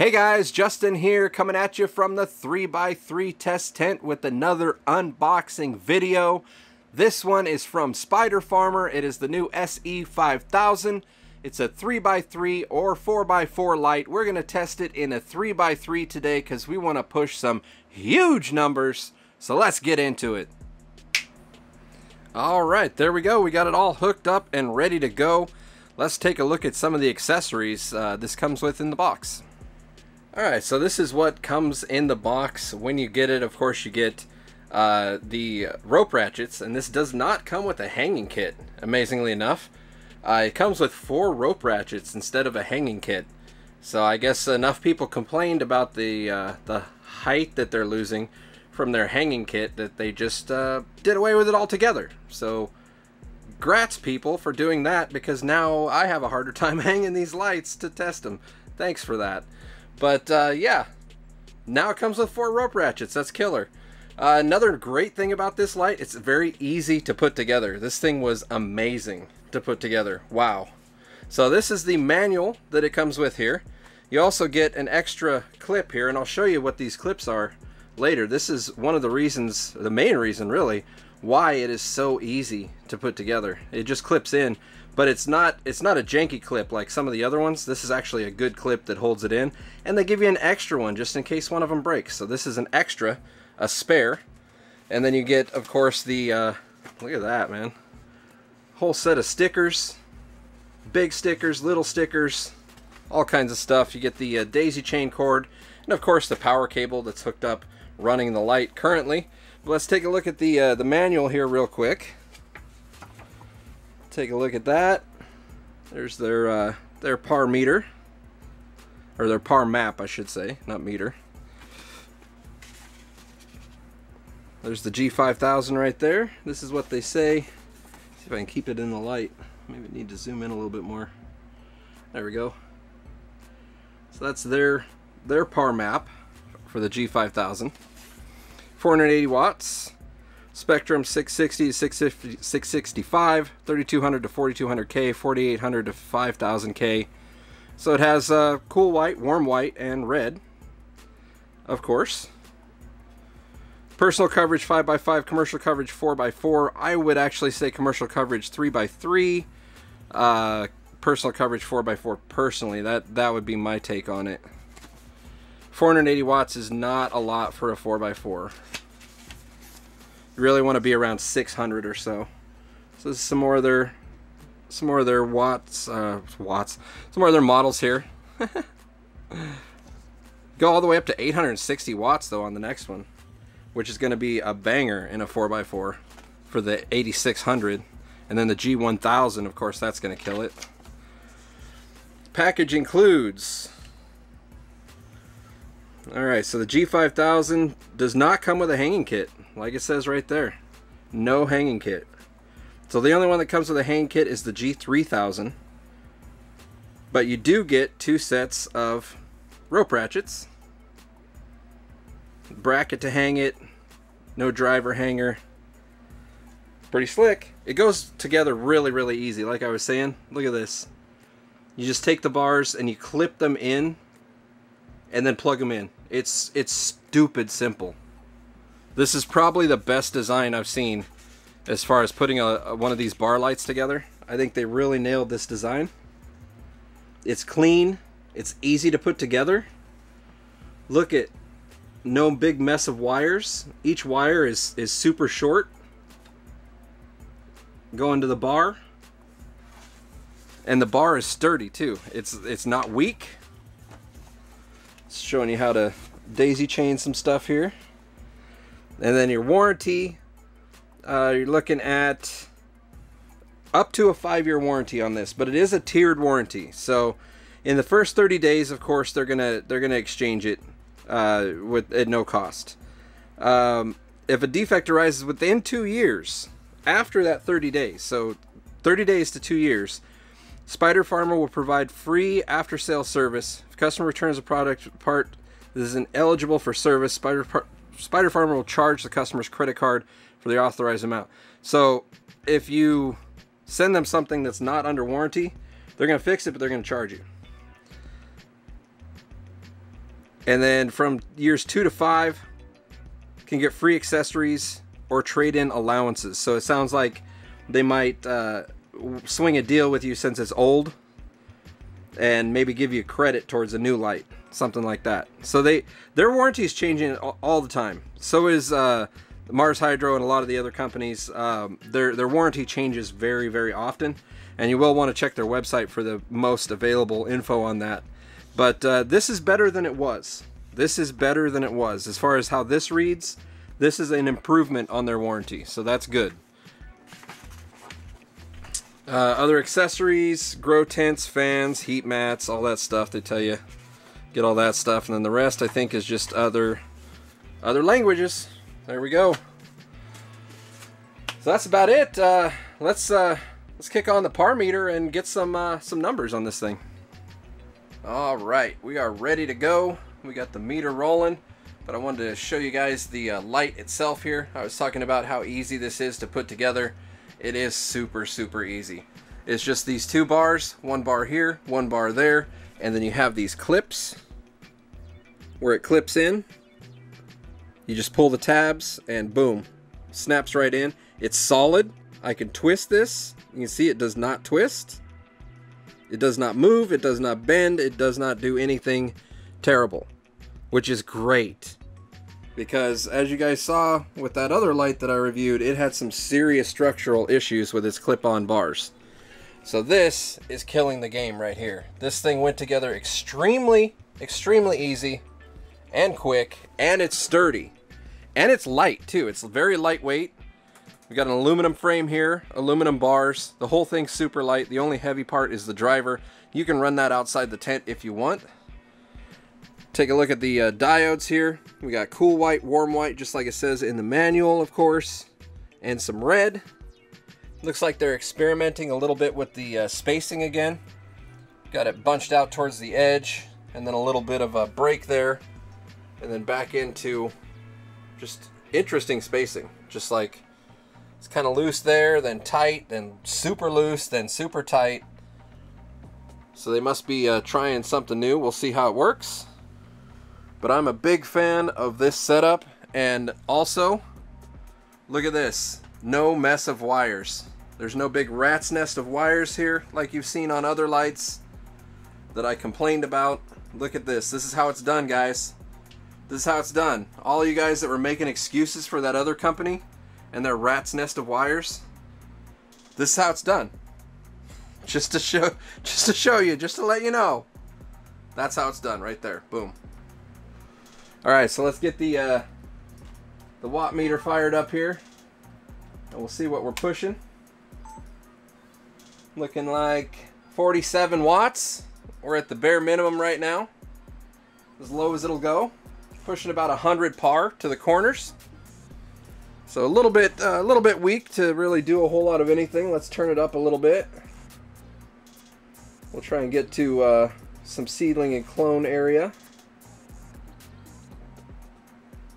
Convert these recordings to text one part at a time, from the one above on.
Hey guys, Justin here coming at you from the 3x3 test tent with another unboxing video. This one is from Spider Farmer. It is the new SE5000. It's a 3x3 or 4x4 light. We're going to test it in a 3x3 today because we want to push some huge numbers. So let's get into it. All right, there we go. We got it all hooked up and ready to go. Let's take a look at some of the accessories this comes with in the box. Alright, so this is what comes in the box when you get it. Of course, you get the rope ratchets, and this does not come with a hanging kit, amazingly enough. It comes with 4 rope ratchets instead of a hanging kit. So I guess enough people complained about the height that they're losing from their hanging kit that they just did away with it altogether. So grats people for doing that, because now I have a harder time hanging these lights to test them. Thanks for that. But yeah, now it comes with 4 rope ratchets. That's killer. Another great thing about this light, it's very easy to put together. This thing was amazing to put together. Wow. So this is the manual that it comes with here. You also get an extra clip here, and I'll show you what these clips are later. This is one of the reasons, the main reason really, why it is so easy to put together. It just clips in, but it's not a janky clip like some of the other ones. This is actually a good clip that holds it in, and they give you an extra one just in case one of them breaks. So this is an extra, a spare, and then you get, of course, the look at that, man, whole set of stickers, big stickers, little stickers, all kinds of stuff. You get the daisy chain cord, and of course the power cable that's hooked up running the light currently. But let's take a look at the manual here real quick. Take a look at that. There's their PAR meter, or their PAR map, I should say, not meter. There's the G5000 right there. This is what they say. Let's see if I can keep it in the light. Maybe I need to zoom in a little bit more. There we go. So that's their PAR map for the G5000. 480 watts. Spectrum 660 to 650, 665, 3200 to 4200K, 4800 to 5000K. So it has cool white, warm white, and red, of course. Personal coverage 5x5, commercial coverage 4x4. I would actually say commercial coverage 3x3, personal coverage 4x4 personally. That would be my take on it. 480 watts is not a lot for a 4x4. You really want to be around 600 or so. So this is some more of their some more of their models here. Go all the way up to 860 watts though on the next one, which is going to be a banger in a 4x4 for the 8600, and then the G1000, of course, that's going to kill it. Package includes. Alright, so the G5000 does not come with a hanging kit, like it says right there. No hanging kit. So the only one that comes with a hanging kit is the G3000. But you do get 2 sets of rope ratchets. Bracket to hang it. No driver hanger. Pretty slick. It goes together really, really easy, like I was saying. Look at this. You just take the bars and you clip them in, and then plug them in. It's stupid simple. This is probably the best design I've seen as far as putting one of these bar lights together. I think they really nailed this design. It's clean, it's easy to put together. Look at, no big mess of wires. Each wire is super short. Go into the bar. And the bar is sturdy too. It's not weak. Showing you how to daisy chain some stuff here, and then your warranty, you're looking at up to a 5-year warranty on this, but it is a tiered warranty. So in the first 30 days, of course, they're gonna exchange it at no cost. If a defect arises within 2 years after that 30 days, so 30 days to 2 years, Spider Farmer will provide free after-sale service. If customer returns a product part that is ineligible for service, Spider Farmer will charge the customer's credit card for the authorized amount. So if you send them something that's not under warranty, they're going to fix it, but they're going to charge you. And then from years 2 to 5, can get free accessories or trade-in allowances. So it sounds like they might swing a deal with you since it's old and maybe give you credit towards a new light, something like that. So their warranty is changing all the time. So is Mars Hydro and a lot of the other companies. Their warranty changes very, very often, and you will want to check their website for the most available info on that. But this is better than it was. This is better than it was. As far as how this reads, this is an improvement on their warranty, so that's good. Other accessories, grow tents, fans, heat mats, all that stuff. They tell you get all that stuff, and then the rest I think is just other languages. There we go. So that's about it. Let's kick on the PAR meter and get some numbers on this thing. All right, we are ready to go. We got the meter rolling, but I wanted to show you guys the light itself here. I was talking about how easy this is to put together. It is super, super easy. It's just these two bars, one bar here, one bar there, and then you have these clips where it clips in. You just pull the tabs and boom, snaps right in. It's solid. I can twist this. You can see it does not twist. It does not move. It does not bend. It does not do anything terrible, which is great. Because as you guys saw with that other light that I reviewed, it had some serious structural issues with its clip-on bars. So this is killing the game right here. This thing went together extremely, extremely easy and quick, and it's sturdy. And it's light too, it's very lightweight. We got an aluminum frame here, aluminum bars, the whole thing's super light. The only heavy part is the driver. You can run that outside the tent if you want. Take a look at the diodes here. We got cool white, warm white, just like it says in the manual, of course, and some red. Looks like they're experimenting a little bit with the spacing again. Got it bunched out towards the edge, and then a little bit of a break there, and then back into just interesting spacing. Just like it's kind of loose there, then tight, then super loose, then super tight. So they must be trying something new. We'll see how it works. But I'm a big fan of this setup, and also, look at this, no mess of wires. There's no big rat's nest of wires here like you've seen on other lights that I complained about. Look at this, this is how it's done, guys. This is how it's done. All you guys that were making excuses for that other company and their rat's nest of wires, this is how it's done. Just to show you, just to let you know. That's how it's done right there, boom. All right, so let's get the watt meter fired up here, and we'll see what we're pushing. Looking like 47 watts. We're at the bare minimum right now, as low as it'll go. Pushing about 100 PAR to the corners. So a little bit weak to really do a whole lot of anything. Let's turn it up a little bit. We'll try and get to some seedling and clone area.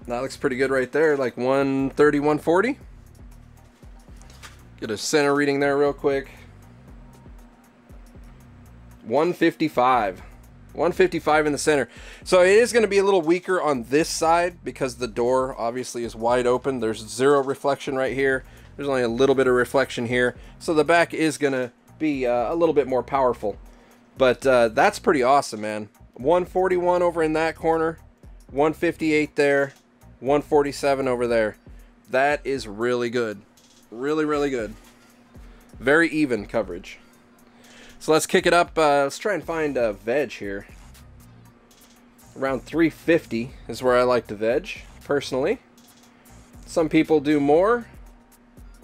That looks pretty good right there, like 130, 140. Get a center reading there real quick. 155. 155 in the center. So it is going to be a little weaker on this side because the door obviously is wide open. There's zero reflection right here. There's only a little bit of reflection here. So the back is going to be a little bit more powerful. But that's pretty awesome, man. 141 over in that corner. 158 there. 147 over there. That is really good. Really, really good. Very even coverage. So let's kick it up. Let's try and find a veg here. Around 350 is where I like to veg, personally. Some people do more.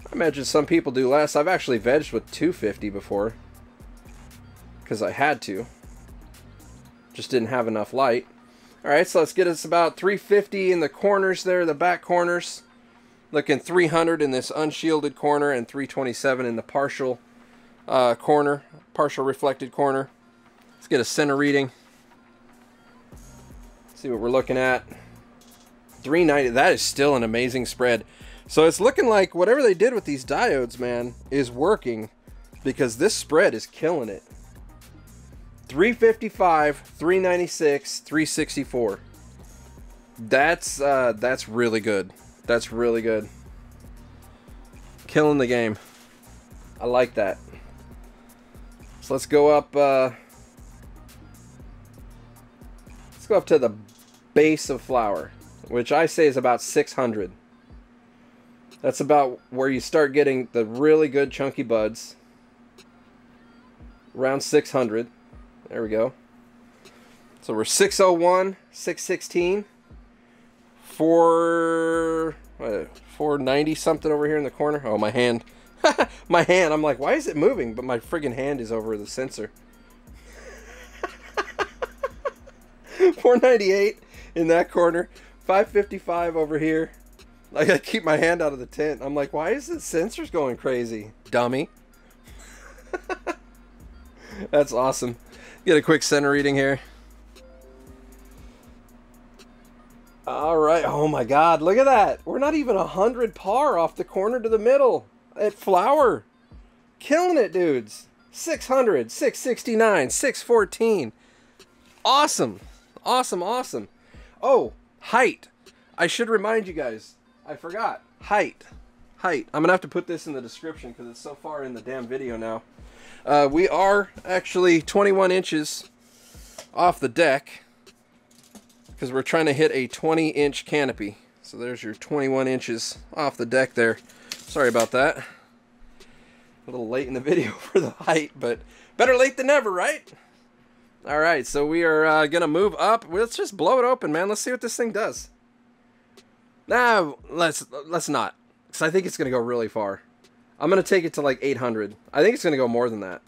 I imagine some people do less. I've actually vegged with 250 before, because I had to. Just didn't have enough light. All right, so let's get us about 350 in the corners there, the back corners. Looking 300 in this unshielded corner and 327 in the partial corner, partial reflected corner. Let's get a center reading. Let's see what we're looking at. 390, that is still an amazing spread. So it's looking like whatever they did with these diodes, man, is working, because this spread is killing it. 355, 396, 364. That's really good. That's really good. Killing the game. I like that. So let's go up. Let's go up to the base of flower, which I say is about 600. That's about where you start getting the really good chunky buds. Around 600. There we go. So we're 601, 616, 490 something over here in the corner. Oh, my hand. My hand. I'm like, why is it moving? But my friggin' hand is over the sensor. 498 in that corner. 555 over here. I gotta keep my hand out of the tent. I'm like, why is the sensors going crazy? Dummy. That's awesome. Get a quick center reading here. All right. Oh my God. Look at that. We're not even 100 par off the corner to the middle at flower. Killing it, dudes. 600, 669, 614. Awesome. Awesome. Awesome. Oh, height. I should remind you guys. I forgot. Height. Height. I'm going to have to put this in the description because it's so far in the damn video now. We are actually 21 inches off the deck, because we're trying to hit a 20-inch canopy. So there's your 21 inches off the deck there. Sorry about that. A little late in the video for the height, but better late than never, right? All right, so we are gonna move up. Let's just blow it open, man. Let's see what this thing does. Nah, let's not, because I think it's gonna go really far. I'm gonna take it to like 800. I think it's gonna go more than that.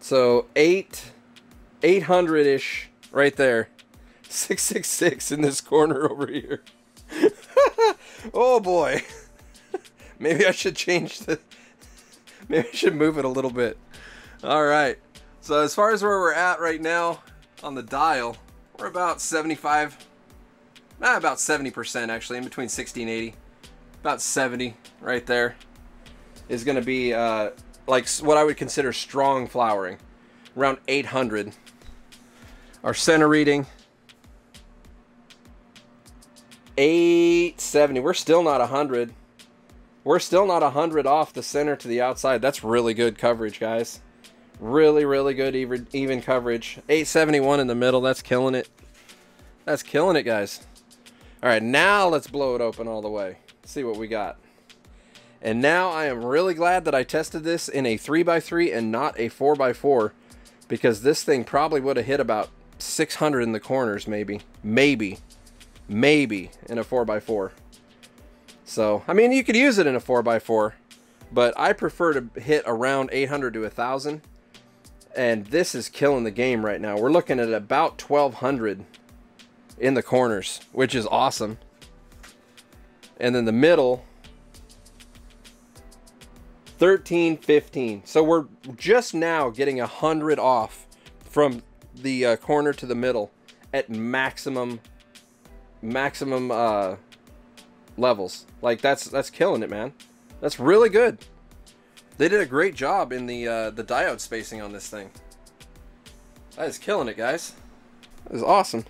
So 800-ish right there. 666 in this corner over here. Oh boy. Maybe I should change the... Maybe I should move it a little bit. All right. So as far as where we're at right now on the dial, we're about 75. Not about 70% actually, in between 60 and 80. About 70 right there is going to be... like what I would consider strong flowering, around 800. Our center reading, 870. We're still not 100. We're still not 100 off the center to the outside. That's really good coverage, guys. Really, really good even coverage. 871 in the middle. That's killing it. That's killing it, guys. All right, now let's blow it open all the way. Let's see what we got. And now I am really glad that I tested this in a 3x3 and not a 4x4, because this thing probably would have hit about 600 in the corners, maybe in a 4x4. So, I mean, you could use it in a 4x4, but I prefer to hit around 800 to 1,000. And this is killing the game right now. We're looking at about 1,200 in the corners, which is awesome. And then the middle... 1315. So we're just now getting 100 off from the corner to the middle at maximum levels. Like that's killing it, man. That's really good. They did a great job in the diode spacing on this thing. That is killing it, guys. That is awesome.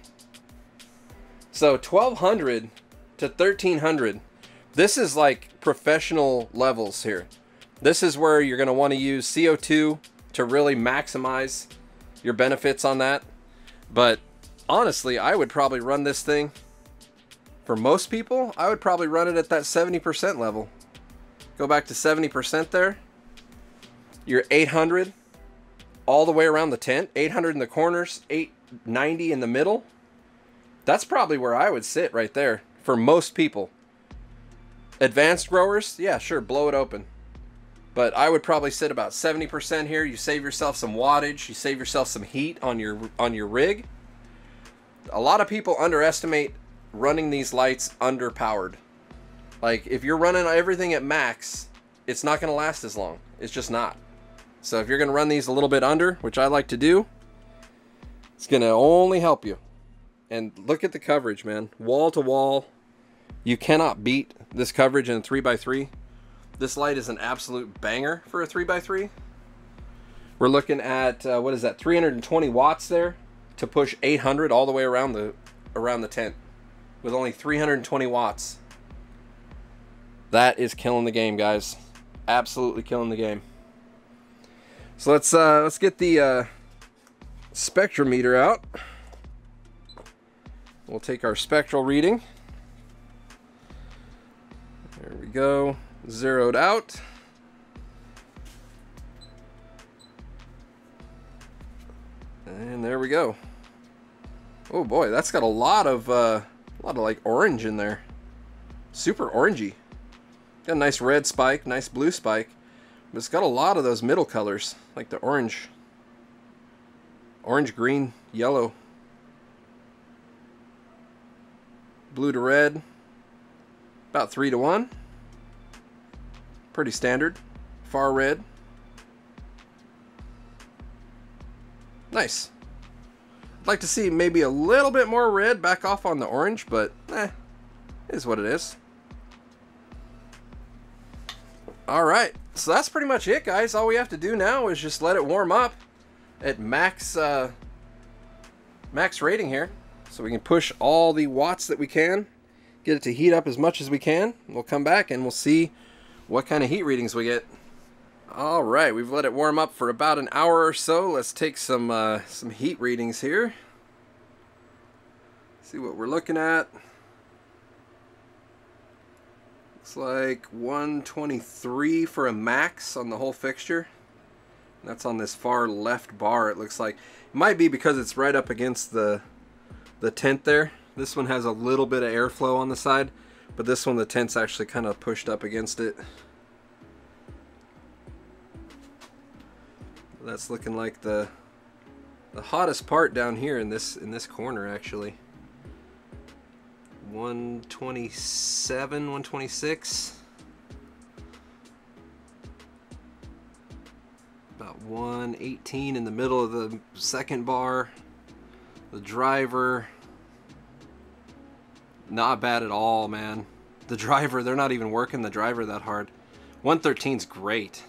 So 1200 to 1300. This is like professional levels here. This is where you're going to want to use CO2 to really maximize your benefits on that. But honestly, I would probably run this thing, for most people, I would probably run it at that 70% level. Go back to 70% there. You're 800 all the way around the tent, 800 in the corners, 890 in the middle. That's probably where I would sit right there for most people. Advanced growers, yeah, sure, blow it open. But I would probably sit about 70% here. You save yourself some wattage. You save yourself some heat on your rig. A lot of people underestimate running these lights underpowered. Like if you're running everything at max, it's not going to last as long. It's just not. So if you're going to run these a little bit under, which I like to do, it's going to only help you. And look at the coverage, man. Wall to wall. You cannot beat this coverage in a 3x3. This light is an absolute banger for a 3x3. We're looking at, what is that, 320 watts there to push 800 all the way around the tent with only 320 watts. That is killing the game, guys. Absolutely killing the game. So let's get the spectrometer out. We'll take our spectral reading. There we go, zeroed out. And there we go. Oh boy, that's got a lot of like orange in there. Super orangey. Got a nice red spike, nice blue spike. But it's got a lot of those middle colors, like the orange. Orange, green, yellow. Blue to red. About 3 to 1. Pretty standard. Far red. Nice. I'd like to see maybe a little bit more red back off on the orange, but eh, it is what it is. All right, so that's pretty much it, guys. All we have to do now is just let it warm up at max rating here, so we can push all the watts that we can, get it to heat up as much as we can. We'll come back and we'll see what kind of heat readings we get. All right, we've let it warm up for about an hour or so. Let's take some heat readings here. See what we're looking at. Looks like 123 for a max on the whole fixture. And that's on this far left bar, it looks like. It might be because it's right up against the tent there. This one has a little bit of airflow on the side, but this one, the tent's actually kind of pushed up against it. That's looking like the hottest part down here in this corner, actually. 127, 126. About 118 in the middle of the second bar. The driver, not bad at all, man. The driver, they're not even working the driver that hard. 113's great.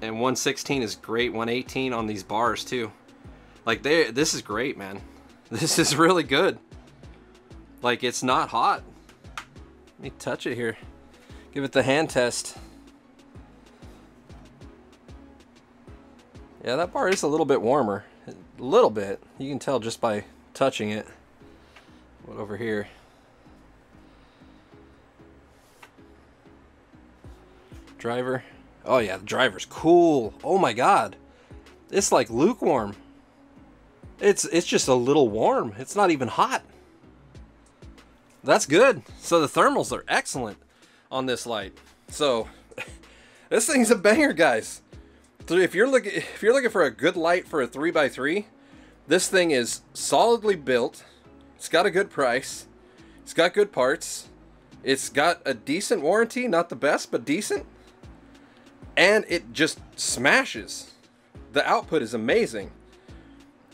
And 116 is great, 118 on these bars too. Like this is great, man. This is really good. Like it's not hot. Let me touch it here. Give it the hand test. Yeah, that bar is a little bit warmer. A little bit. You can tell just by touching it. What over here? Driver. Oh yeah, the driver's cool. Oh my God. It's like lukewarm. It's just a little warm. It's not even hot. That's good. So the thermals are excellent on this light. So this thing's a banger, guys. If you're looking for a good light for a 3x3, this thing is solidly built. It's got a good price. It's got good parts. It's got a decent warranty, not the best, but decent. And it just smashes. The output is amazing.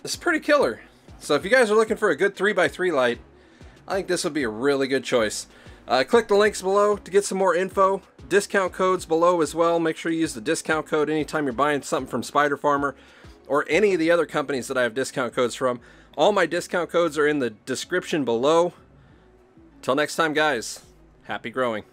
It's pretty killer. So if you guys are looking for a good 3x3 light, I think this would be a really good choice. Click the links below to get some more info. Discount codes below as well. Make sure you use the discount code anytime you're buying something from Spider Farmer or any of the other companies that I have discount codes from. All my discount codes are in the description below. Till next time, guys, happy growing.